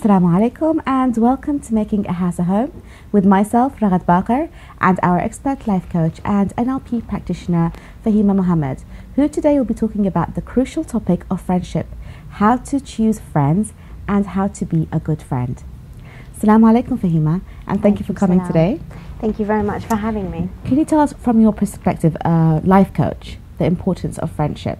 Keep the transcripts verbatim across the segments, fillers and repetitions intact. Assalamu alaikum and welcome to Making a House a Home with myself, Raghad Bakr, and our expert life coach and N L P practitioner, Fahima Mohammed, who today will be talking about the crucial topic of friendship, how to choose friends and how to be a good friend. Assalamu alaikum, Fahima, and thank you for coming today. Thank you very much for having me. Can you tell us from your perspective, uh, life coach, the importance of friendship?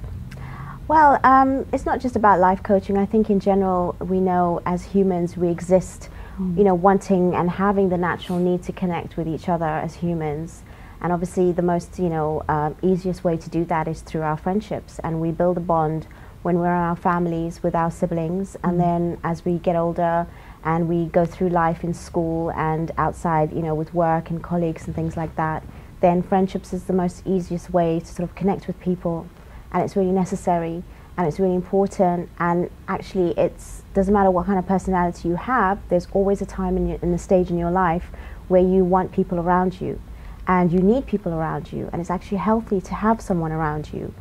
Well, um, it's not just about life coaching. I think in general, we know as humans we exist, mm. you know, wanting and having the natural need to connect with each other as humans. And obviously the most, you know, uh, easiest way to do that is through our friendships. And we build a bond when we're in our families with our siblings. Mm. And then as we get older and we go through life in school and outside, you know, with work and colleagues and things like that, then friendships is the most easiest way to sort of connect with people. And it's really necessary and it's really important, and actually it's doesn't matter what kind of personality you have, there's always a time in, your, in the stage in your life where you want people around you and you need people around you, and it's actually healthy to have someone around you.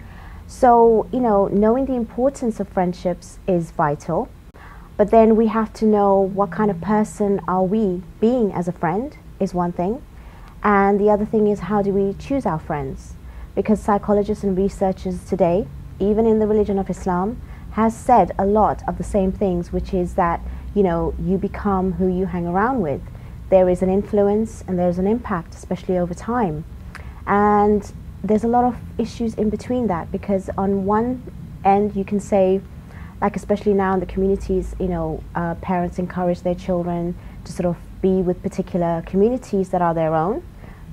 So, you know, knowing the importance of friendships is vital, but then we have to know what kind of person are we being as a friend is one thing, and the other thing is how do we choose our friends? Because psychologists and researchers today, even in the religion of Islam, has said a lot of the same things, which is that, you know, you become who you hang around with. There is an influence and there's an impact, especially over time. And there's a lot of issues in between that, because on one end you can say, like especially now in the communities, you know, uh, parents encourage their children to sort of be with particular communities that are their own.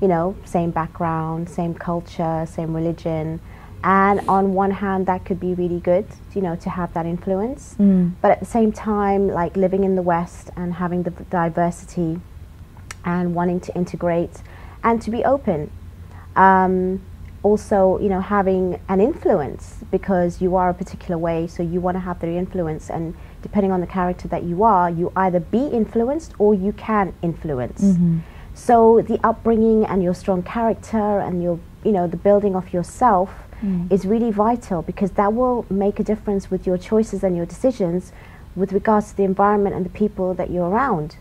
You know, same background, same culture, same religion, and on one hand that could be really good, you know, to have that influence, mm. but at the same time, like living in the West and having the diversity and wanting to integrate and to be open, um, also, you know, having an influence because you are a particular way, so you want to have the influence, and depending on the character that you are, you either be influenced or you can influence. Mm-hmm. So the upbringing and your strong character and your, you know, the building of yourself mm. is really vital, because that will make a difference with your choices and your decisions with regards to the environment and the people that you're around.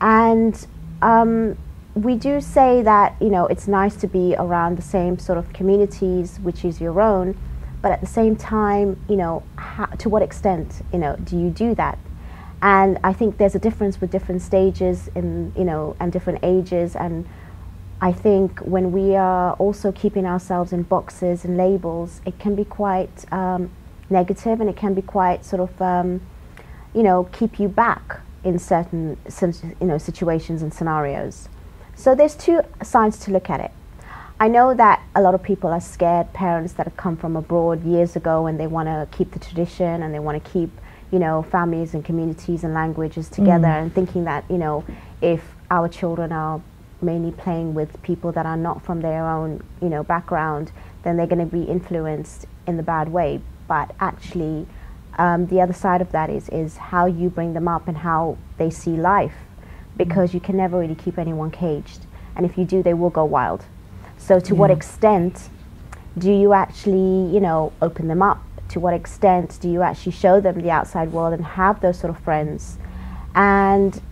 And um, we do say that, you know, it's nice to be around the same sort of communities, which is your own, but at the same time, you know, how, to what extent, you know, do you do that? And I think there's a difference with different stages in, you know, and different ages, and I think when we are also keeping ourselves in boxes and labels, it can be quite um, negative, and it can be quite sort of, um, you know, keep you back in certain, you know, situations and scenarios. So there's two sides to look at it. I know that a lot of people are scared, parents that have come from abroad years ago, and they want to keep the tradition and they want to keep, you know, families and communities and languages together, mm. and thinking that, you know, if our children are mainly playing with people that are not from their own, you know, background, then they're going to be influenced in the bad way. But actually, um, the other side of that is, is how you bring them up and how they see life, because mm. you can never really keep anyone caged. And if you do, they will go wild. So to yeah. what extent do you actually, you know, open them up? To what extent do you actually show them the outside world and have those sort of friends? And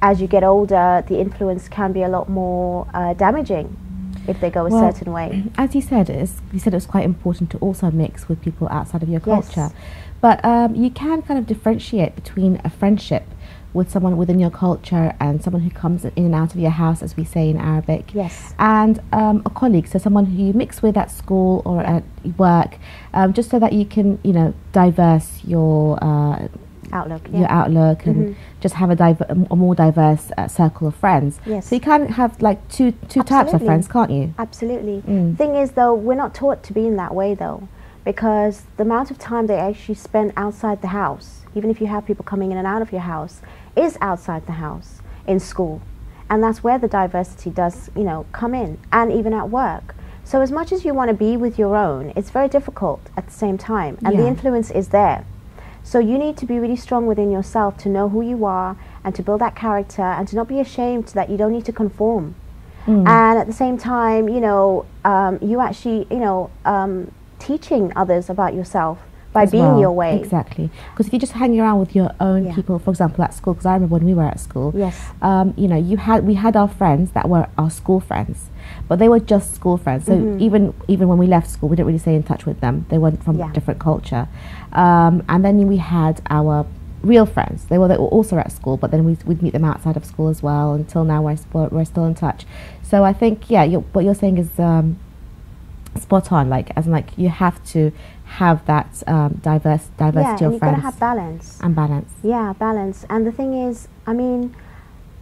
as you get older, the influence can be a lot more uh, damaging if they go a well, certain way. As you said, it's, you said it was quite important to also mix with people outside of your yes. culture. But um, you can kind of differentiate between a friendship with someone within your culture and someone who comes in and out of your house, as we say in Arabic. Yes. And um, a colleague, so someone who you mix with at school or at work, um, just so that you can, you know, diverse your uh, outlook, your yeah. outlook, and mm-hmm. just have a, diver a more diverse uh, circle of friends. Yes. So you can have like two two Absolutely. types of friends, can't you? Absolutely. Mm. Thing is, though, we're not taught to be in that way, though, because the amount of time they actually spend outside the house, even if you have people coming in and out of your house, is outside the house, in school. And that's where the diversity does, you know, come in, and even at work. So as much as you want to be with your own, it's very difficult at the same time, and yeah. the influence is there. So you need to be really strong within yourself to know who you are and to build that character and to not be ashamed that you don't need to conform. Mm. And at the same time, you know, um, you actually, you know, um, teaching others about yourself by being well. your way. Exactly. Because if you're just hanging around with your own yeah. people, for example, at school, because I remember when we were at school, yes. um, you know, you had we had our friends that were our school friends, but they were just school friends. So mm-hmm. even even when we left school, we didn't really stay in touch with them. They weren't from yeah. a different culture. Um, and then we had our real friends. They were, they were also at school, but then we'd, we'd meet them outside of school as well. Until now, we're, we're still in touch. So I think, yeah, you're, what you're saying is um, spot on. Like, as in, like, you have to have that um, diverse diversity yeah, of friends. Yeah, you've got to have balance. And balance. Yeah, balance. And the thing is, I mean,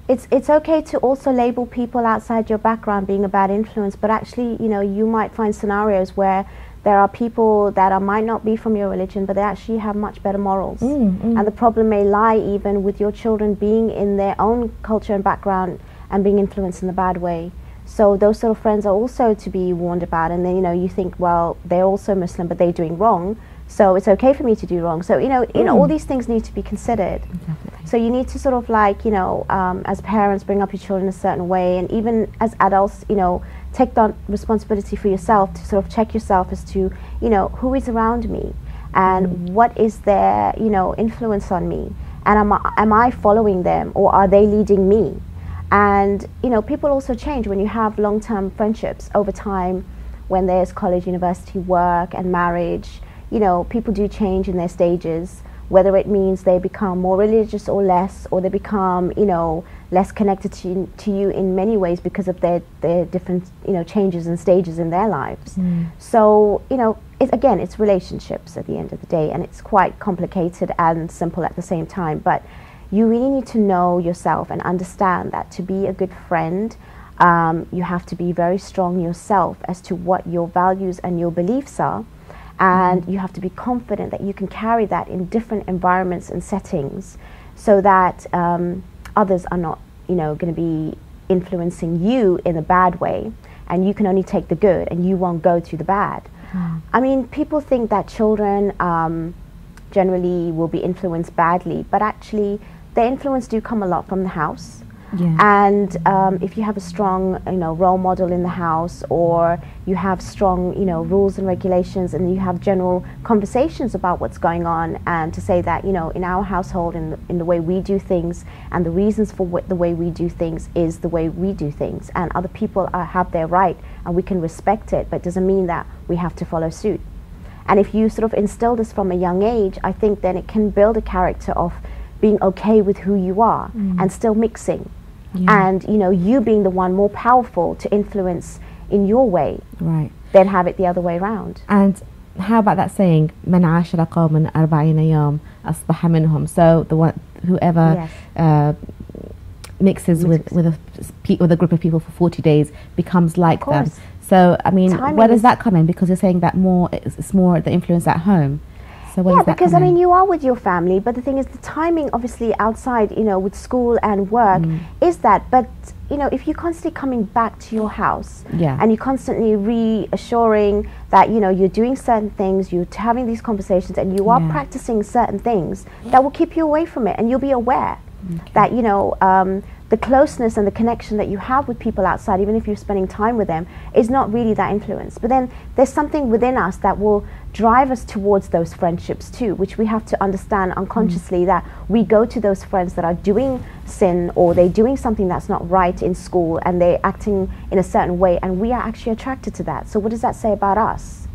it's it's okay to also label people outside your background being a bad influence, but actually, you know, you might find scenarios where there are people that are, might not be from your religion, but they actually have much better morals. Mm, mm. And the problem may lie even with your children being in their own culture and background and being influenced in a bad way. So those sort of friends are also to be warned about. And then, you know, you think, well, they're also Muslim, but they're doing wrong, so it's okay for me to do wrong. So, you know, mm. you know, all these things need to be considered. Definitely. So you need to sort of like, you know, um, as parents, bring up your children a certain way. And even as adults, you know, take that responsibility for yourself to sort of check yourself as to, you know, who is around me and mm. what is their, you know, influence on me. And am I, am I following them, or are they leading me? And, you know, people also change when you have long-term friendships over time, when there's college, university, work and marriage. You know, people do change in their stages, whether it means they become more religious or less, or they become, you know, less connected to, to you in many ways because of their, their different, you know, changes and stages in their lives. Mm. So, you know, it, again, it's relationships at the end of the day, and it's quite complicated and simple at the same time. But you really need to know yourself and understand that to be a good friend, um, you have to be very strong yourself as to what your values and your beliefs are. And mm-hmm. you have to be confident that you can carry that in different environments and settings, so that um, others are not, you know, going to be influencing you in a bad way, and you can only take the good and you won't go to the bad. Mm. I mean, people think that children um, generally will be influenced badly, but actually the influence do come a lot from the house. Yeah. And um, if you have a strong, you know, role model in the house, or you have strong, you know, rules and regulations, and you have general conversations about what's going on, and to say that, you know, in our household, in the, in the way we do things, and the reasons for what the way we do things is the way we do things, and other people are, have their right, and we can respect it, but it doesn't mean that we have to follow suit. And if you sort of instill this from a young age, I think then it can build a character of being okay with who you are mm. and still mixing. Yeah. And, you know, you being the one more powerful to influence in your way, right? Then have it the other way around. And how about that saying, "Man ashara qawman arba'ina yawm asbaha minhum." So the one, whoever yes. uh, mixes with with a with a group of people for forty days becomes like them. So I mean, Timing where does that come in? Because you're saying that more it's, it's more the influence at home. So yeah, because I mean, you are with your family, but the thing is, the timing, obviously, outside, you know, with school and work, mm. is that. But you know, if you're constantly coming back to your house, yeah. and you're constantly reassuring that you know you're doing certain things, you're having these conversations, and you are yeah. practicing certain things, that will keep you away from it, and you'll be aware okay. that you know um, the closeness and the connection that you have with people outside, even if you're spending time with them, is not really that influence. But then there's something within us that will drive us towards those friendships too, which we have to understand unconsciously, mm. that we go to those friends that are doing sin, or they're doing something that's not right in school, and they're acting in a certain way, and we are actually attracted to that. So what does that say about us?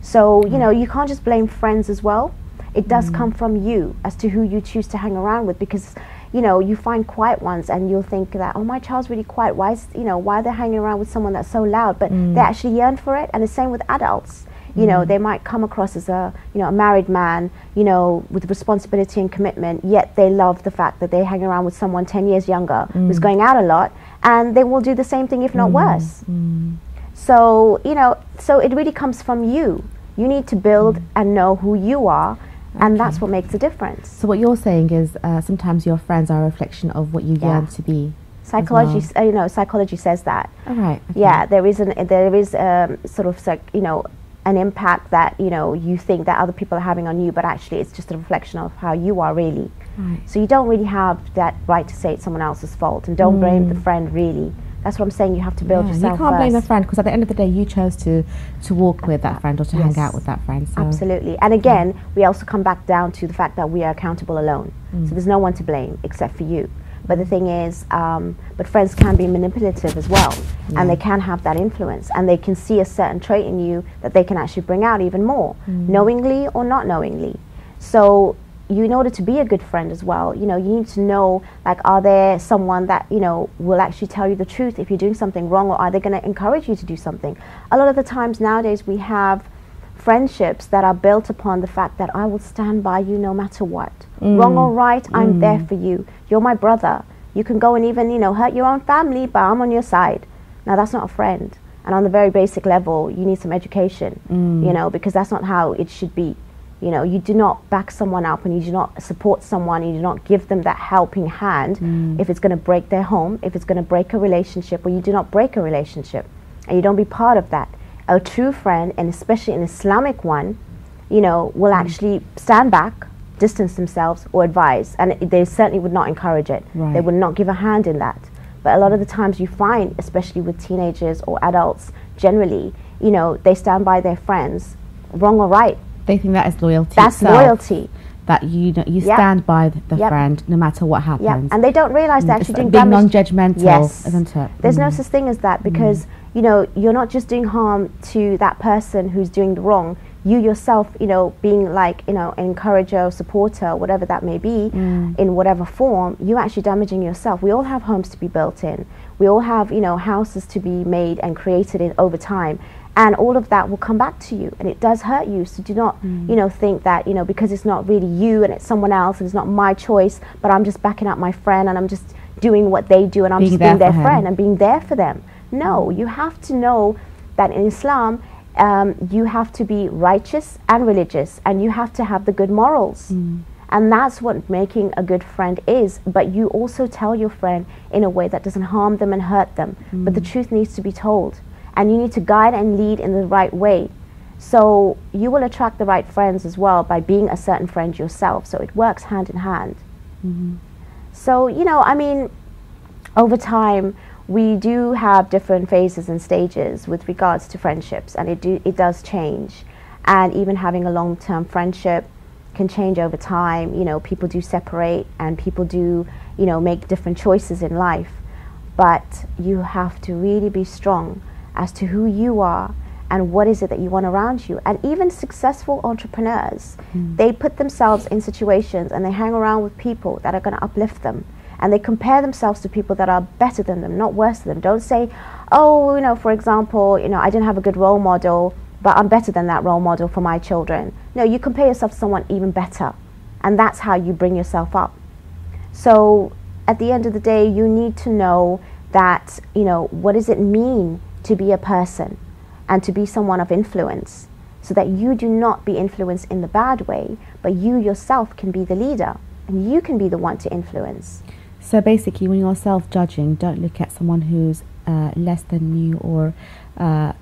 So mm. you know, you can't just blame friends as well. It does mm. come from you as to who you choose to hang around with, because you know, you find quiet ones, and you'll think that, oh, my child's really quiet. Why is, you know, why are they hanging around with someone that's so loud? But mm. they actually yearn for it. And the same with adults. You know, they might come across as a, you know, a married man, you know, with responsibility and commitment, yet they love the fact that they hang around with someone ten years younger mm. who's going out a lot, and they will do the same thing, if not mm. worse. Mm. So, you know, so it really comes from you. You need to build mm. and know who you are. Okay. And that's what makes a difference. So what you're saying is uh, sometimes your friends are a reflection of what you yeah. yearn to be. Psychology, well. uh, you know, psychology says that. All right. Okay. Yeah, there is an, there is um, sort of, you know, an impact that, you know, you think that other people are having on you, but actually it's just a reflection of how you are really. Right. So you don't really have that right to say it's someone else's fault, and don't mm. blame the friend really. That's what I'm saying, you have to build yeah, yourself. You can't first. blame a friend, because at the end of the day you chose to to walk with that friend or to yes. hang out with that friend. So. Absolutely. And again, yeah. we also come back down to the fact that we are accountable alone. Mm. So there's no one to blame except for you. But the thing is, um, but friends can be manipulative as well, yeah. and they can have that influence, and they can see a certain trait in you that they can actually bring out even more, mm. knowingly or not knowingly. So, you, in order to be a good friend as well, you know, you need to know, like, are there someone that, you know, will actually tell you the truth if you're doing something wrong, or are they going to encourage you to do something? A lot of the times nowadays we have friendships that are built upon the fact that I will stand by you no matter what. Mm. Wrong or right, I'm mm. there for you. You're my brother. You can go and even, you know, hurt your own family, but I'm on your side. Now, that's not a friend. And on the very basic level, you need some education, mm. you know, because that's not how it should be. You know, you do not back someone up, and you do not support someone, and you do not give them that helping hand mm. if it's going to break their home, if it's going to break a relationship, or you do not break a relationship, and you don't be part of that. A true friend, and especially an Islamic one, you know, will mm. actually stand back, distance themselves, or advise, and it, they certainly would not encourage it. Right. They would not give a hand in that. But a lot of the times you find, especially with teenagers or adults generally, you know, they stand by their friends, wrong or right. They think that is loyalty. That's itself, loyalty. That you know, you yep. stand by the yep. friend no matter what happens. Yep. And they don't realise they're actually doing damage. Being non-judgmental, yes. isn't it? There's mm. no such thing as that, because mm. you know, you're not just doing harm to that person who's doing the wrong. You yourself, you know, being like, you know, an encourager or supporter, whatever that may be, mm. in whatever form, you're actually damaging yourself. We all have homes to be built in. We all have, you know, houses to be made and created in over time. And all of that will come back to you, and it does hurt you. So do not, mm. you know, think that, you know, because it's not really you and it's someone else and it's not my choice, but I'm just backing up my friend and I'm just doing what they do and I'm being just being their friend and being there for them. No, you have to know that in Islam, um, you have to be righteous and religious, and you have to have the good morals. Mm. And that's what making a good friend is. But you also tell your friend in a way that doesn't harm them and hurt them. Mm. But the truth needs to be told. And you need to guide and lead in the right way. So you will attract the right friends as well by being a certain friend yourself. So it works hand in hand. Mm-hmm. So, you know, I mean, over time, we do have different phases and stages with regards to friendships. And it, do, it does change. And even having a long-term friendship can change over time. You know, people do separate and people do, you know, make different choices in life. But you have to really be strong as to who you are and what is it that you want around you. And even successful entrepreneurs, mm. they put themselves in situations and they hang around with people that are going to uplift them. And they compare themselves to people that are better than them, not worse than them. Don't say, oh, you know, for example, you know, I didn't have a good role model, but I'm better than that role model for my children. No, you compare yourself to someone even better. And that's how you bring yourself up. So at the end of the day, you need to know that, you know, what does it mean to be a person and to be someone of influence, so that you do not be influenced in the bad way, but you yourself can be the leader and you can be the one to influence. So basically, when you're self-judging, don't look at someone who's uh, less than you, or uh,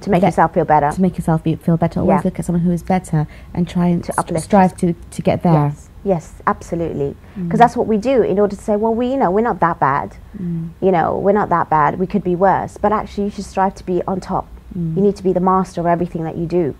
to make yourself feel better. To make yourself be feel better. Always yeah. look at someone who is better and try and to st uplift strive to, to get there. Yes. Yes, absolutely. Because mm. that's what we do in order to say, well, we, you know, we're not that bad. Mm. You know, we're not that bad. We could be worse. But actually, you should strive to be on top. Mm. You need to be the master of everything that you do.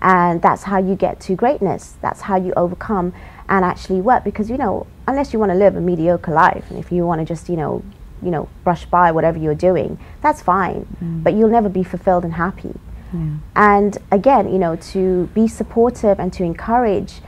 And that's how you get to greatness. That's how you overcome and actually work. Because, you know, unless you want to live a mediocre life, and if you want to just, you know, you know, brush by whatever you're doing, that's fine. Mm. But you'll never be fulfilled and happy. Yeah. And again, you know, to be supportive and to encourage.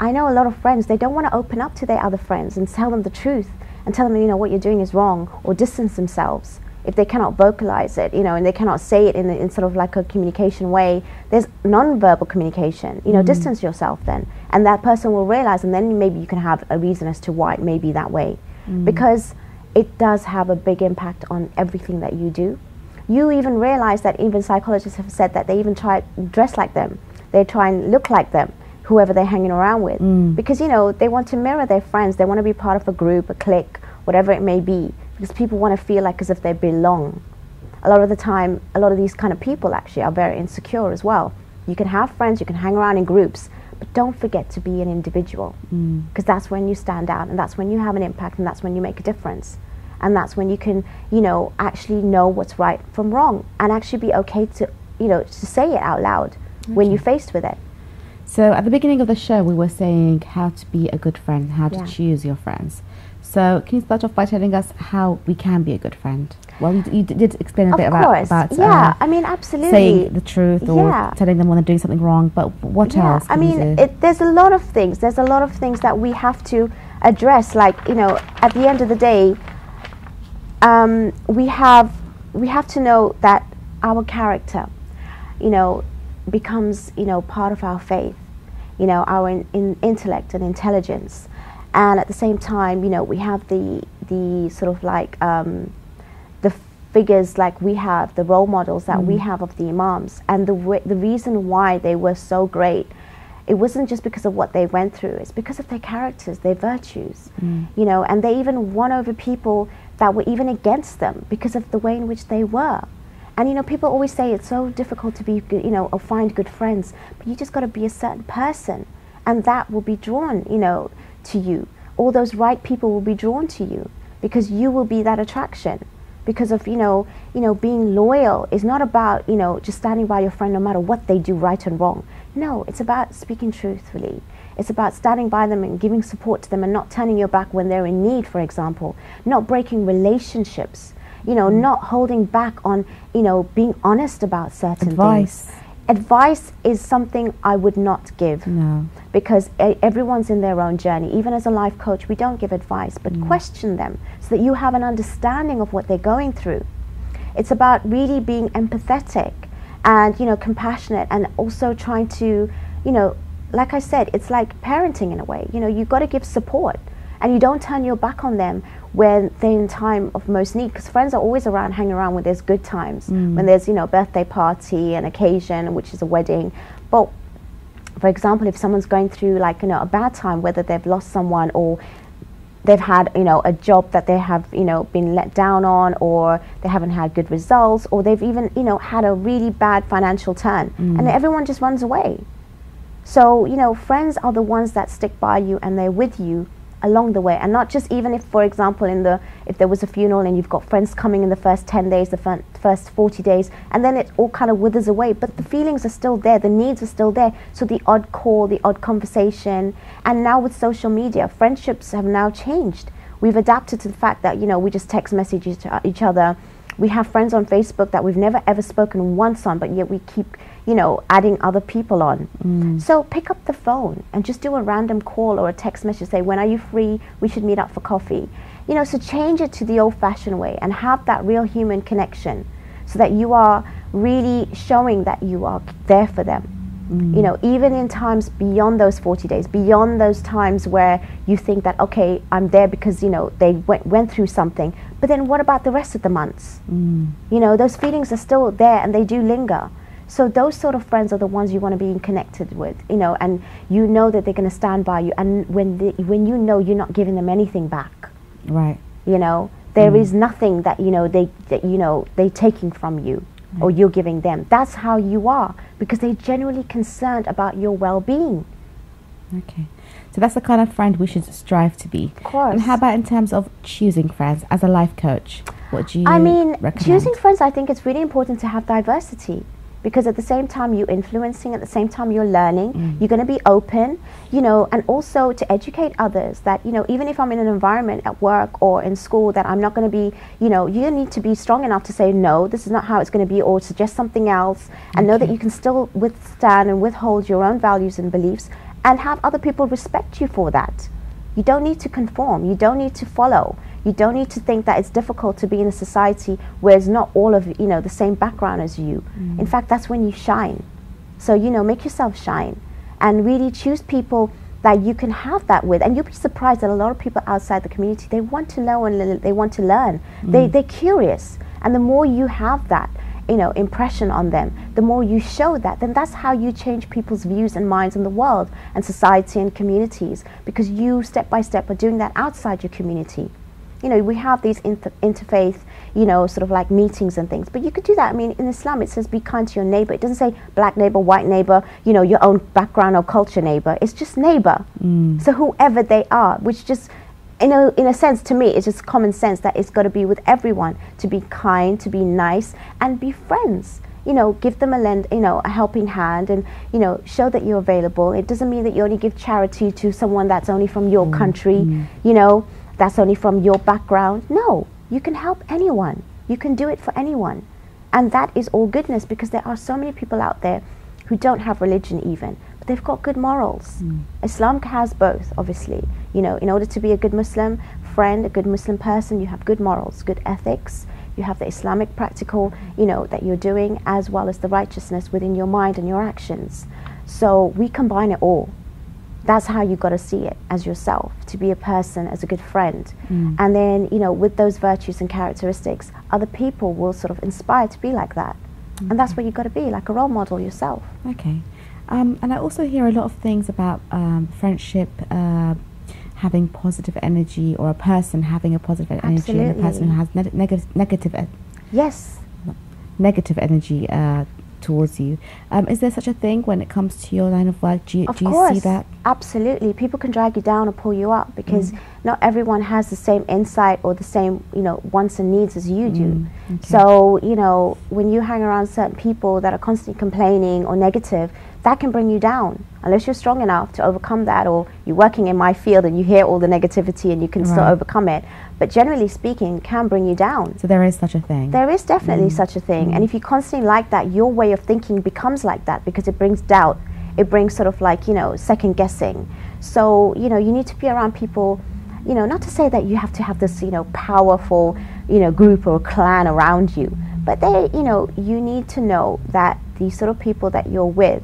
I know a lot of friends, they don't want to open up to their other friends and tell them the truth and tell them, you know, what you're doing is wrong, or distance themselves if they cannot vocalize it, you know, and they cannot say it in, the, in sort of like a communication way. There's non-verbal communication, you know, mm-hmm. distance yourself then, and that person will realize, and then maybe you can have a reason as to why it may be that way. Mm-hmm. Because it does have a big impact on everything that you do. You even realize that even psychologists have said that they even try to dress like them. They try and look like them, whoever they're hanging around with. Mm. Because, you know, they want to mirror their friends. They want to be part of a group, a clique, whatever it may be. Because people want to feel like as if they belong. A lot of the time, a lot of these kind of people actually are very insecure as well. You can have friends, you can hang around in groups, but don't forget to be an individual. Because mm. that's when you stand out, and that's when you have an impact, and that's when you make a difference. and that's when you can, you know, actually know what's right from wrong, and actually be okay to, you know, to say it out loud okay. when you're faced with it. So at the beginning of the show, we were saying how to be a good friend, how yeah. to choose your friends. So can you start off by telling us how we can be a good friend? Well, you, you did explain a of bit course. about, about yeah, uh, I mean, absolutely. saying the truth or yeah. telling them when they're doing something wrong, but what yeah. else? I mean, it, there's a lot of things. There's a lot of things that we have to address. Like, you know, at the end of the day, um, we have we have to know that our character, you know, becomes, you know, part of our faith, you know, our in, in intellect and intelligence. And at the same time, you know, we have the the sort of like um, the figures like we have, the role models that mm. we have of the imams. And the w the reason why they were so great, it wasn't just because of what they went through, it's because of their characters, their virtues, mm. you know, and they even won over people that were even against them because of the way in which they were. And, you know, people always say it's so difficult to be good, you know, or find good friends, but you just got to be a certain person, and that will be drawn, you know, to you. All those right people will be drawn to you because you will be that attraction. Because of, you know, you know, being loyal is not about, you know, just standing by your friend no matter what they do, right and wrong. No, it's about speaking truthfully. It's about standing by them and giving support to them and not turning your back when they're in need, for example. Not breaking relationships. You know, mm. not holding back on, you know, being honest about certain Advice. things. Advice is something I would not give. No. Because a everyone's in their own journey. Even as a life coach, we don't give advice, but mm. question them so that you have an understanding of what they're going through. It's about really being empathetic and, you know, compassionate, and also trying to, you know, like I said, it's like parenting in a way. You know, you've got to give support. And you don't turn your back on them when they're in time of most need, because friends are always around, hanging around when there's good times, mm. when there's, you know, a birthday party, an occasion, which is a wedding. But, for example, if someone's going through, like, you know, a bad time, whether they've lost someone or they've had, you know, a job that they have, you know, been let down on, or they haven't had good results, or they've even, you know, had a really bad financial turn, mm. and everyone just runs away. So, you know, friends are the ones that stick by you and they're with you along the way, and not just even if, for example, in the if there was a funeral and you've got friends coming in the first ten days, the first forty days, and then it all kind of withers away, but the feelings are still there, the needs are still there. So the odd call, the odd conversation, and now with social media, friendships have now changed. We've adapted to the fact that, you know, we just text message each other. We have friends on Facebook that we've never ever spoken once on, but yet we keep, you know, adding other people on. Mm. So pick up the phone and just do a random call or a text message, say, when are you free? We should meet up for coffee. You know, so change it to the old-fashioned way and have that real human connection so that you are really showing that you are there for them. Mm. You know, even in times beyond those forty days, beyond those times where you think that, okay, I'm there because, you know, they went, went through something. But then what about the rest of the months? Mm. You know, those feelings are still there and they do linger. So those sort of friends are the ones you want to be connected with, you know, and you know that they're going to stand by you. And when, the, when you know you're not giving them anything back, right? You know, there mm. is nothing that, you know, they, that, you know, they're taking from you. Or you're giving them. That's how you are, because they're genuinely concerned about your well-being. Okay, so that's the kind of friend we should strive to be. Of course. And how about in terms of choosing friends as a life coach? What do you I mean, recommend? Choosing friends, I think it's really important to have diversity, because at the same time you're influencing, at the same time you're learning, mm. you're going to be open, you know, and also to educate others that, you know, even if I'm in an environment at work or in school that I'm not going to be, you know, you need to be strong enough to say, no, this is not how it's going to be, or suggest something else, and okay. know that you can still withstand and withhold your own values and beliefs and have other people respect you for that. You don't need to conform, you don't need to follow. You don't need to think that it's difficult to be in a society where it's not all of, you know, the same background as you. Mm. In fact, that's when you shine. So, you know, make yourself shine and really choose people that you can have that with. And you'll be surprised that a lot of people outside the community, they want to know and they want to learn. Mm. They, they're curious. And the more you have that, you know, impression on them, the more you show that, then that's how you change people's views and minds on the world and society and communities, because you step by step are doing that outside your community. You know, we have these inter interfaith, you know, sort of like meetings and things, but you could do that. I mean, in Islam, it says be kind to your neighbor. It doesn't say black neighbor, white neighbor, you know, your own background or culture neighbor. It's just neighbor. Mm. So whoever they are, which just in a, in a sense, to me, it's just common sense that it's got to be with everyone, to be kind, to be nice, and be friends. You know, give them a lend, you know, a helping hand, and, you know, show that you're available. It doesn't mean that you only give charity to someone that's only from your mm, country, mm. you know, that's only from your background. No, you can help anyone. You can do it for anyone. And that is all goodness, because there are so many people out there who don't have religion even, but they've got good morals. Mm. Islam has both, obviously. You know, in order to be a good Muslim friend, a good Muslim person, you have good morals, good ethics. You have the Islamic practical, you know, that you're doing, as well as the righteousness within your mind and your actions. So we combine it all. That's how you got to see it, as yourself, to be a person, as a good friend. Mm. And then, you know, with those virtues and characteristics, other people will sort of inspire to be like that. Okay. And that's what you've got to be, like a role model yourself. Okay. Um, and I also hear a lot of things about um, friendship, uh, having positive energy, or a person having a positive Absolutely. energy, and a person who has ne neg negative e yes negative energy uh, towards you. Um, is there such a thing when it comes to your line of work? Do you, of do you see that? Absolutely. People can drag you down or pull you up, because mm. not everyone has the same insight or the same, you know, wants and needs as you do. Mm. Okay. So, you know, when you hang around certain people that are constantly complaining or negative, that can bring you down, unless you're strong enough to overcome that, or you're working in my field and you hear all the negativity and you can right. still overcome it. But generally speaking, it can bring you down. So there is such a thing. There is definitely mm. such a thing. Mm. And if you constantly like that, your way of thinking becomes like that, because it brings doubt. It brings sort of like, you know, second guessing. So, you know, you need to be around people, you know, not to say that you have to have this, you know, powerful, you know, group or clan around you. But they, you know, you need to know that the sort of people that you're with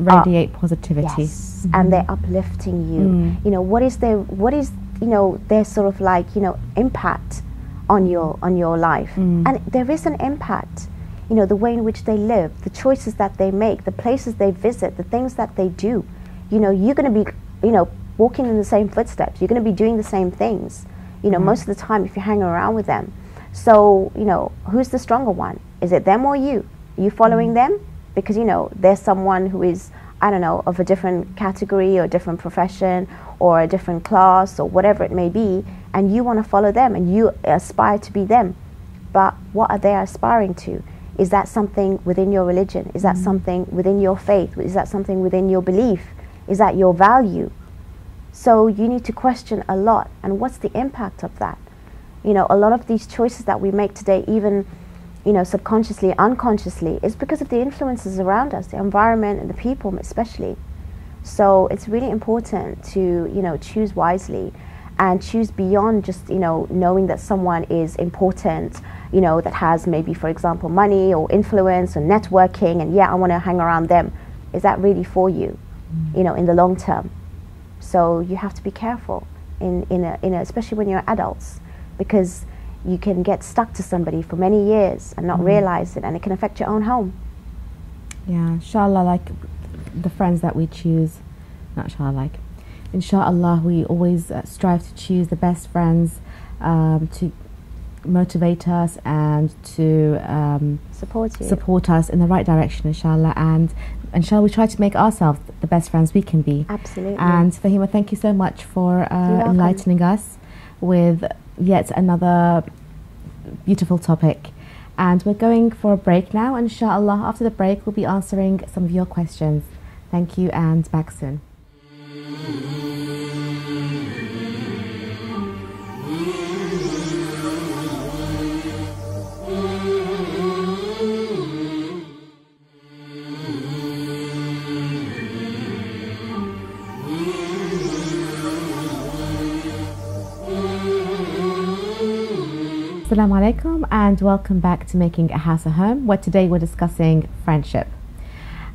radiate uh, positivity. Yes, mm-hmm. And they're uplifting you. Mm. You know, what is their, what is, you know, their sort of like, you know, impact on your, on your life. Mm. And there is an impact, you know, the way in which they live, the choices that they make, the places they visit, the things that they do. You know, you're going to be, you know, walking in the same footsteps. You're going to be doing the same things, you know, mm. most of the time, if you hang around with them. So, you know, who's the stronger one? Is it them or you? Are you following mm. them? Because, you know, there's someone who is, I don't know, of a different category or a different profession or a different class or whatever it may be, and you want to follow them and you aspire to be them. But what are they aspiring to? Is that something within your religion? Is that mm-hmm. something within your faith? Is that something within your belief? Is that your value? So you need to question a lot. And what's the impact of that? You know, a lot of these choices that we make today, even, you know, subconsciously, unconsciously, is because of the influences around us, the environment and the people especially. So it's really important to, you know, choose wisely and choose beyond just, you know, knowing that someone is important, you know, that has maybe, for example, money or influence or networking, and yeah, I want to hang around them. Is that really for you, mm. you know, in the long term? So you have to be careful, in, in, a, in a, especially when you're adults, because you can get stuck to somebody for many years and not mm. realize it, and it can affect your own home. Yeah, inshallah, like the friends that we choose, not inshallah, like, inshallah, we always uh, strive to choose the best friends um, to motivate us and to um, support, you. support us in the right direction, inshallah. And inshallah, we try to make ourselves the best friends we can be. Absolutely. And Fahima, thank you so much for uh, enlightening us with yet another beautiful topic. And we're going for a break now, inshallah. After the break, we'll be answering some of your questions. Thank you, and back soon. Assalamu alaikum, and welcome back to Making a House a Home, where today we're discussing friendship.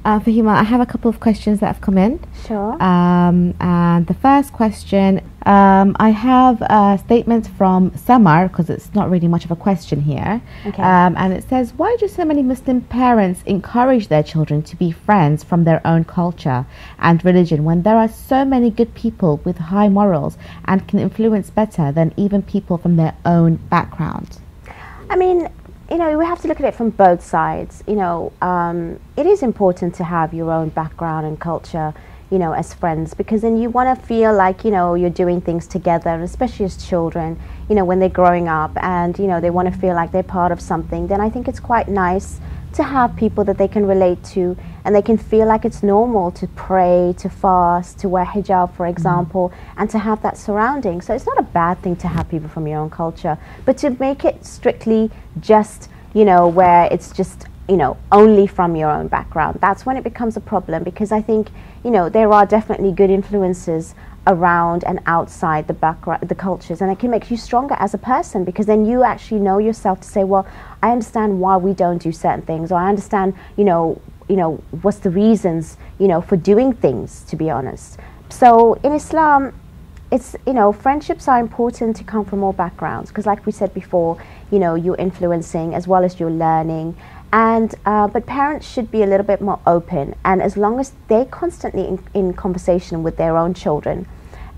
Uh, Fahima, I have a couple of questions that have come in. Sure. Um, and the first question, um, I have a statement from Samar, because it's not really much of a question here. Okay. Um, and it says, why do so many Muslim parents encourage their children to be friends from their own culture and religion when there are so many good people with high morals and can influence better than even people from their own background? I mean, you know, we have to look at it from both sides. You know, um, it is important to have your own background and culture, you know, as friends, because then you want to feel like, you know, you're doing things together, especially as children, you know, when they're growing up and, you know, they want to feel like they're part of something. Then I think it's quite nice to have people that they can relate to, and they can feel like it's normal to pray, to fast, to wear hijab, for example, mm-hmm. and to have that surrounding. So it's not a bad thing to have people from your own culture, but to make it strictly just, you know, where it's just, you know, only from your own background, that's when it becomes a problem, because I think, you know, there are definitely good influences around and outside the background, the cultures, and it can make you stronger as a person, because then you actually know yourself to say, well, I understand why we don't do certain things, or I understand, you know, you know, what's the reasons, you know, for doing things, to be honest. So in Islam, it's, you know, friendships are important to come from all backgrounds, because like we said before, you know, you're influencing as well as you're learning. And, uh, but parents should be a little bit more open, and as long as they're constantly in, in conversation with their own children,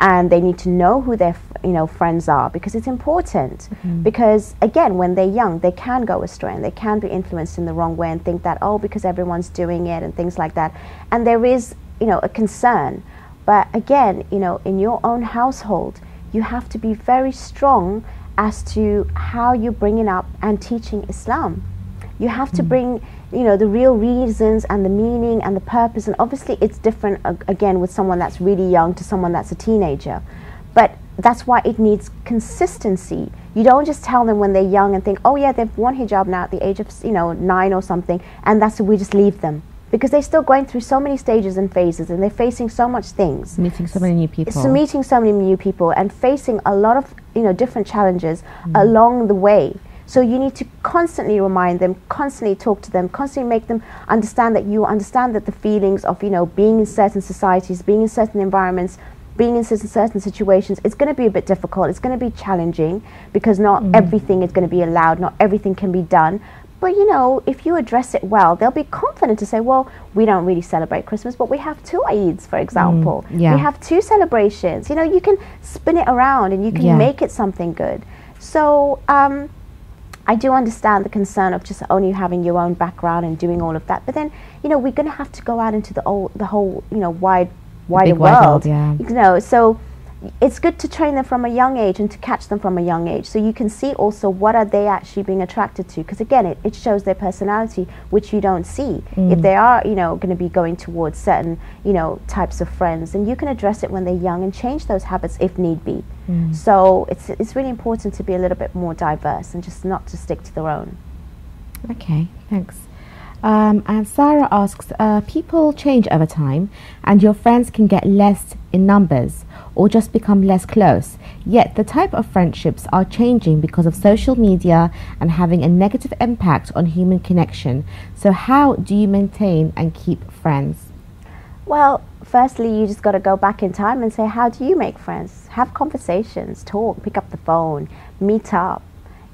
and they need to know who their f you know, friends are, because it's important. Mm-hmm. Because again, when they're young, they can go astray and they can be influenced in the wrong way and think that, oh, because everyone's doing it and things like that. And there is, you know, a concern. But again, you know, in your own household, you have to be very strong as to how you're bringing up and teaching Islam. You have to bring, you know, the real reasons and the meaning and the purpose. And obviously it's different, uh, again, with someone that's really young to someone that's a teenager. But that's why it needs consistency. You don't just tell them when they're young and think, oh yeah, they've worn hijab now at the age of, you know, nine or something, and that's we just leave them. Because they're still going through so many stages and phases, and they're facing so much things. Meeting so many new people. So meeting so many new people and facing a lot of, you know, different challenges mm. along the way. So you need to constantly remind them, constantly talk to them, constantly make them understand that you understand that the feelings of, you know, being in certain societies, being in certain environments, being in certain, certain situations, it's going to be a bit difficult, it's going to be challenging, because not mm. everything is going to be allowed, not everything can be done. But, you know, if you address it well, they'll be confident to say, well, we don't really celebrate Christmas, but we have two Eids, for example. Mm, yeah. We have two celebrations. You know, you can spin it around and you can yeah. make it something good. So, um... I do understand the concern of just only having your own background and doing all of that, but then, you know, we're going to have to go out into the, old, the whole, you know, wide, wider world. Wide world, yeah. You know, so it's good to train them from a young age and to catch them from a young age, so you can see also what are they actually being attracted to, because again, it, it shows their personality, which you don't see. Mm. If they are, you know, going to be going towards certain, you know, types of friends, then you can address it when they're young and change those habits if need be. Mm. So it's, it's really important to be a little bit more diverse and just not to stick to their own. Okay, thanks. Um, and Sarah asks, uh, people change over time and your friends can get less in numbers or just become less close. Yet the type of friendships are changing because of social media and having a negative impact on human connection. So how do you maintain and keep friends? Well, firstly, you just got to go back in time and say, how do you make friends? Have conversations, talk, pick up the phone, meet up,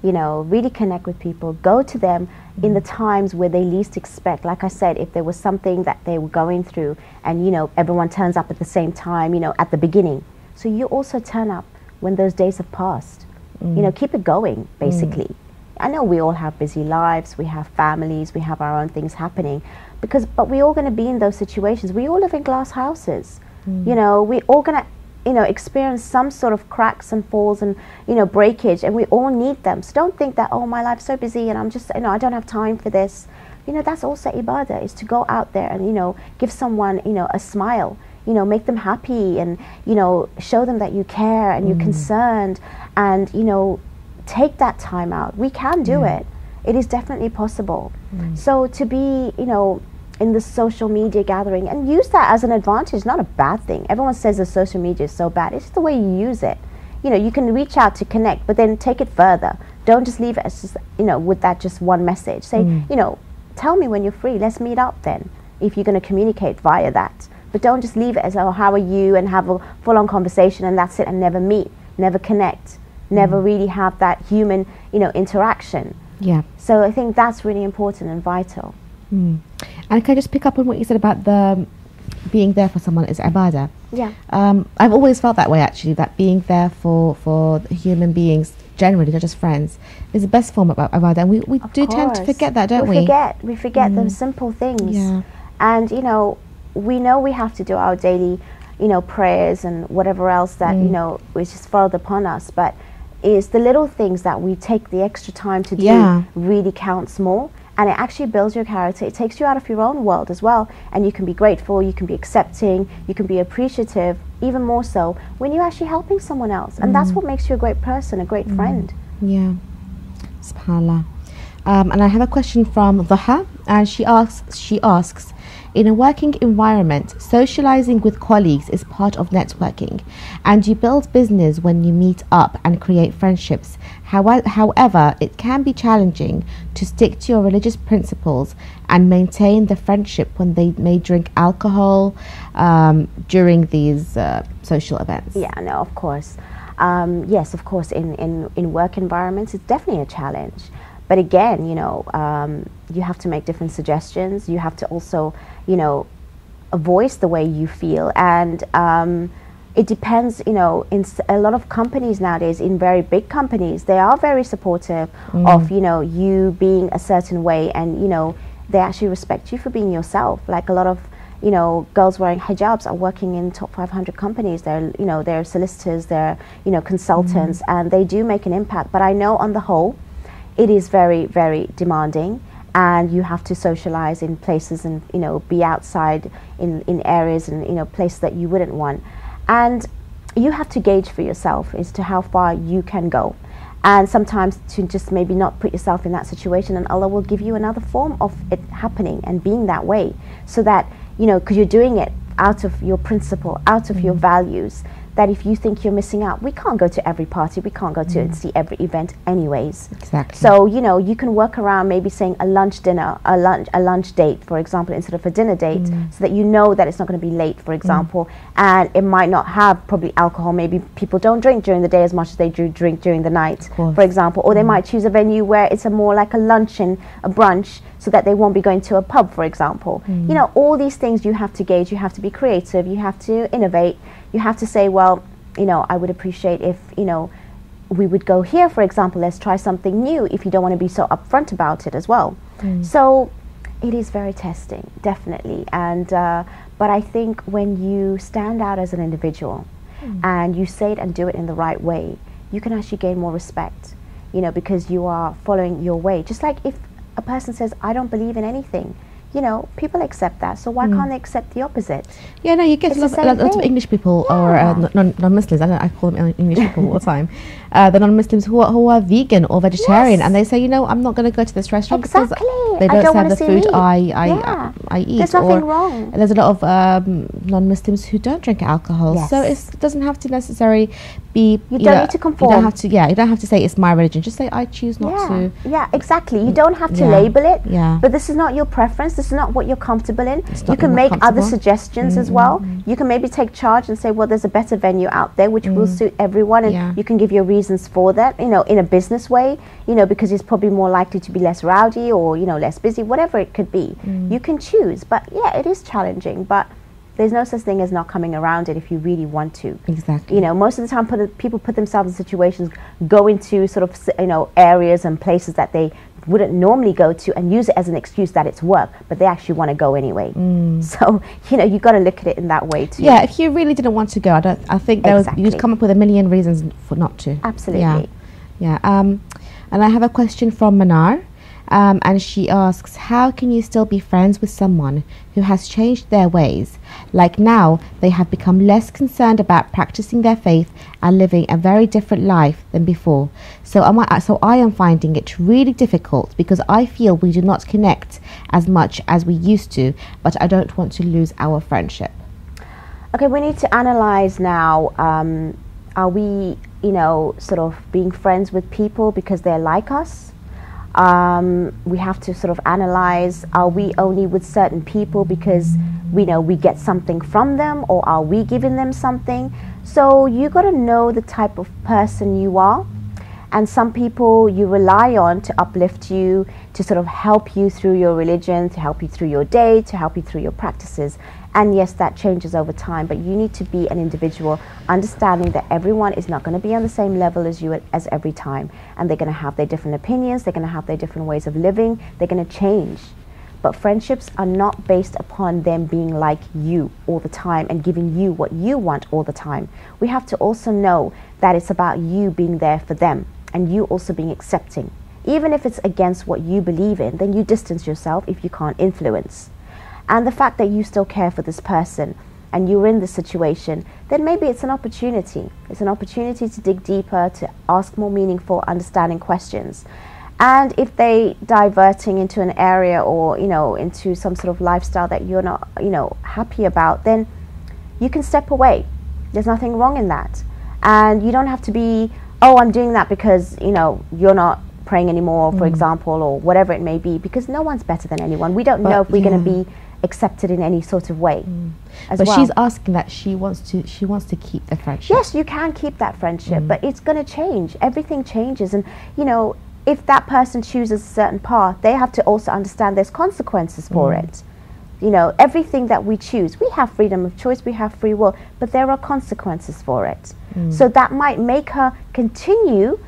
you know, really connect with people, go to them in the times where they least expect. Like I said, if there was something that they were going through and, you know, everyone turns up at the same time, you know, at the beginning. So you also turn up when those days have passed. Mm. You know, keep it going, basically. Mm. I know we all have busy lives, we have families, we have our own things happening, because, but we're all going to be in those situations. We all live in glass houses. Mm. You know, we're all going to, you know, experience some sort of cracks and falls and, you know, breakage, and we all need them. So don't think that, oh, my life's so busy and I'm just, you know, I don't have time for this. You know, that's also ibadah, is to go out there and, you know, give someone, you know, a smile, you know, make them happy and, you know, show them that you care and mm. you're concerned, and, you know, take that time out. We can do yeah. it. It is definitely possible. Mm. So to be, you know, in the social media gathering, and use that as an advantage, not a bad thing. Everyone says the social media is so bad. It's just the way you use it. You know, you can reach out to connect, but then take it further. Don't just leave it as just, you know, with that just one message. Say, mm. you know, tell me when you're free. Let's meet up then, if you're going to communicate via that. But don't just leave it as, oh, how are you, and have a full-on conversation, and that's it, and never meet, never connect, never mm. really have that human, you know, interaction. Yeah. So I think that's really important and vital. Mm. And can I just pick up on what you said about the um, being there for someone is ibadah? Yeah. Um, I've always felt that way, actually, that being there for, for human beings generally, not just friends, is the best form of ibadah. And we, we do course. tend to forget that, don't we? We forget. We forget mm. the simple things. Yeah. And, you know, we know we have to do our daily, you know, prayers and whatever else that, mm. you know, is just further upon us. But it's the little things that we take the extra time to do yeah. really counts more. And it actually builds your character. It takes you out of your own world as well. And you can be grateful, you can be accepting, you can be appreciative, even more so when you're actually helping someone else. And mm. that's what makes you a great person, a great mm. friend. Yeah. SubhanAllah. Um, and I have a question from Dhaha, and she asks, she asks, in a working environment, socializing with colleagues is part of networking, and you build business when you meet up and create friendships. How, however, it can be challenging to stick to your religious principles and maintain the friendship when they may drink alcohol um, during these uh, social events. Yeah, no, of course. Um, yes, of course, in, in, in work environments, it's definitely a challenge. But again, you know, um, you have to make different suggestions. You have to also, you know, voice the way you feel. And um, it depends, you know, in s a lot of companies nowadays, in very big companies, they are very supportive mm. of, you know, you being a certain way. And, you know, they actually respect you for being yourself. Like a lot of, you know, girls wearing hijabs are working in top five hundred companies. They're, you know, they're solicitors, they're, you know, consultants, mm. and they do make an impact. But I know on the whole, it is very, very demanding, and you have to socialize in places and, you know, be outside in, in areas and, you know, places that you wouldn't want. And you have to gauge for yourself as to how far you can go. And sometimes to just maybe not put yourself in that situation, and Allah will give you another form of it happening and being that way. So that, you know, because you're doing it out of your principle, out of mm-hmm. your values, that if you think you're missing out, we can't go to every party, we can't go to mm. and see every event anyways. Exactly. So, you know, you can work around maybe saying a lunch dinner, a lunch, a lunch date, for example, instead of a dinner date, mm. so that you know that it's not going to be late, for example, mm. and it might not have probably alcohol. Maybe people don't drink during the day as much as they do drink during the night, for example, or mm. they might choose a venue where it's a more like a luncheon, a brunch, so that they won't be going to a pub, for example. Mm. You know, all these things you have to gauge, you have to be creative, you have to innovate. You have to say, well, you know, I would appreciate if, you know, we would go here, for example, let's try something new, if you don't want to be so upfront about it as well. Mm. So it is very testing, definitely. And uh, but I think when you stand out as an individual mm. and you say it and do it in the right way, you can actually gain more respect, you know, because you are following your way. Just like if a person says, I don't believe in anything, you know, people accept that, so why mm. can't they accept the opposite? Yeah, no, you get lots lot, lot of English people yeah. or uh, non, non-Muslims, I don't I call them English people all the time, uh, the non-Muslims who are, who are vegan or vegetarian, yes. and they say, you know, I'm not going to go to this restaurant exactly. because they don't, don't serve the food I, I, yeah. I, I eat. There's nothing or wrong. There's a lot of um, non-Muslims who don't drink alcohol, yes. so it's, it doesn't have to necessarily be... You, you don't know, need to conform. You don't have to, yeah, you don't have to say it's my religion, just say I choose not yeah. to. Yeah, exactly, you don't have to yeah. label it, yeah. but this is not your preference. It's not what you're comfortable in. You can make other suggestions mm-hmm. as well. Mm-hmm. You can maybe take charge and say, well, there's a better venue out there which mm. will suit everyone, and yeah. you can give your reasons for that, you know, in a business way, you know, because it's probably more likely to be less rowdy or, you know, less busy, whatever it could be. Mm. You can choose. But yeah, it is challenging, but there's no such thing as not coming around it if you really want to. Exactly. You know, most of the time put, people put themselves in situations, go into sort of, you know, areas and places that they wouldn't normally go to and use it as an excuse that it's work, but they actually want to go anyway. Mm. So, you know, you've got to look at it in that way too. Yeah, if you really didn't want to go, I don't. I think there exactly. was, you'd come up with a million reasons for not to. Absolutely. Yeah. yeah. Um, and I have a question from Manar, um, and she asks, how can you still be friends with someone who has changed their ways? Like now, they have become less concerned about practicing their faith and living a very different life than before. So, am I, so I am finding it really difficult because I feel we do not connect as much as we used to, but I don't want to lose our friendship. Okay, we need to analyze now, um, are we, you know, sort of being friends with people because they're like us? Um, we have to sort of analyze, are we only with certain people because we know we get something from them, or are we giving them something? So you got to know the type of person you are, and some people you rely on to uplift you, to sort of help you through your religion, to help you through your day, to help you through your practices. And yes, that changes over time, but you need to be an individual, understanding that everyone is not going to be on the same level as you as every time, and they're going to have their different opinions, they're going to have their different ways of living, they're going to change. But friendships are not based upon them being like you all the time and giving you what you want all the time. We have to also know that it's about you being there for them and you also being accepting. Even if it's against what you believe in, then you distance yourself if you can't influence. And the fact that you still care for this person and you're in this situation, then maybe it's an opportunity. It's an opportunity to dig deeper, to ask more meaningful, understanding questions. And if they diverting into an area or, you know, into some sort of lifestyle that you're not, you know, happy about, then you can step away. There's nothing wrong in that. And you don't have to be, oh, I'm doing that because, you know, you're not praying anymore, mm. for example, or whatever it may be, because no one's better than anyone. We don't but know if we're yeah. going to be accepted in any sort of way. Mm. As but well. She's asking that she wants to she wants to keep the friendship. Yes, you can keep that friendship, mm. but it's going to change. Everything changes, and, you know, if that person chooses a certain path, they have to also understand there's consequences for mm. it. You know, everything that we choose, we have freedom of choice, we have free will, but there are consequences for it. Mm. So that might make her continue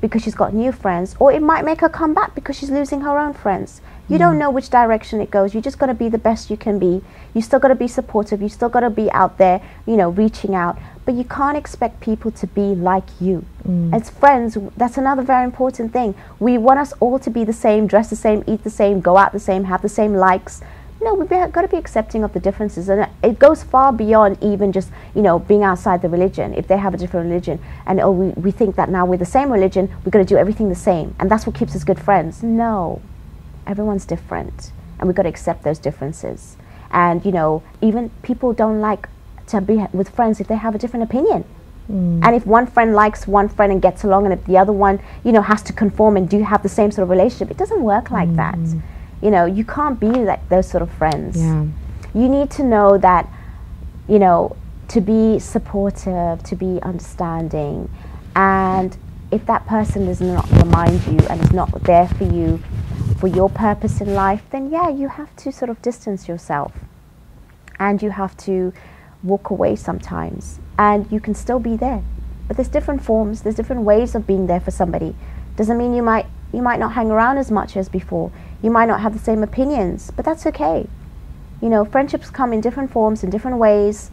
because she's got new friends, or it might make her come back because she's losing her own friends. You mm. don't know which direction it goes. You just got to be the best you can be. You still got to be supportive. You still got to be out there, you know, reaching out. But you can't expect people to be like you. Mm. As friends, that's another very important thing. We want us all to be the same, dress the same, eat the same, go out the same, have the same likes. No, we've got to be accepting of the differences. And it goes far beyond even just, you know, being outside the religion. If they have a different religion and, oh, we, we think that now we're the same religion, we're going to do everything the same. And that's what keeps us good friends. No, everyone's different. And we've got to accept those differences. And, you know, even people don't like to be with friends if they have a different opinion. Mm. And if one friend likes one friend and gets along, and if the other one, you know, has to conform and do have the same sort of relationship, it doesn't work like mm. that. You know, you can't be like those sort of friends. Yeah. You need to know that, you know, to be supportive, to be understanding. And if that person does not remind you and is not there for you, for your purpose in life, then yeah, you have to sort of distance yourself. And you have to walk away sometimes, and you can still be there. But there's different forms, there's different ways of being there for somebody. Doesn't mean you might you might not hang around as much as before. You might not have the same opinions, but that's okay. You know, friendships come in different forms, in different ways.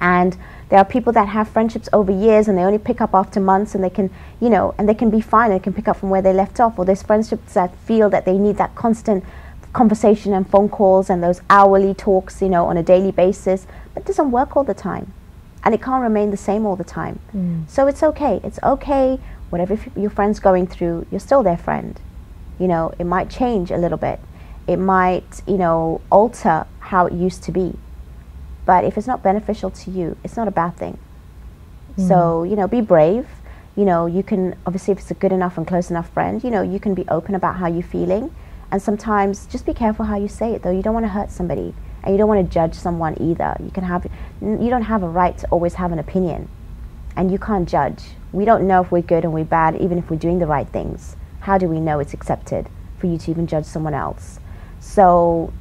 And there are people that have friendships over years and they only pick up after months, and they can, you know, and they can be fine, they can pick up from where they left off. Or there's friendships that feel that they need that constant conversation and phone calls and those hourly talks, you know, on a daily basis. But it doesn't work all the time, and it can't remain the same all the time. Mm. So it's okay. It's okay. Whatever your friend's going through, you're still their friend. You know, it might change a little bit. It might, you know, alter how it used to be. But if it's not beneficial to you, it's not a bad thing. Mm. So, you know, be brave. You know, you can, obviously, if it's a good enough and close enough friend, you know, you can be open about how you're feeling. And sometimes just be careful how you say it, though. You don't want to hurt somebody, and you don't want to judge someone either. You can have, you don't have a right to always have an opinion, and you can't judge. We don't know if we're good and we're bad, even if we're doing the right things. How do we know it's accepted for you to even judge someone else? So,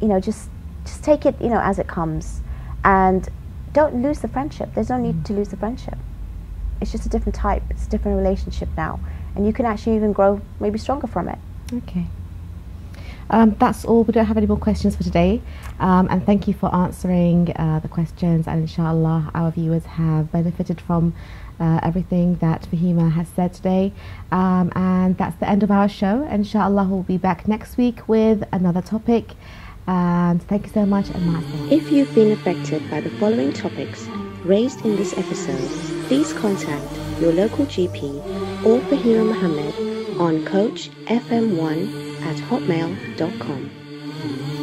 you know, just just take it, you know, as it comes, and don't lose the friendship. There's no need mm. to lose the friendship. It's just a different type. It's a different relationship now, and you can actually even grow maybe stronger from it. Okay. Um, that's all. We don't have any more questions for today, um, and thank you for answering uh, the questions, and inshallah our viewers have benefited from uh, everything that Fahima has said today, um, and that's the end of our show. Inshallah we'll be back next week with another topic, and thank you so much. And if you've been affected by the following topics raised in this episode, please contact your local G P or Fahima Mohammed on Coach F M one at hotmail dot com.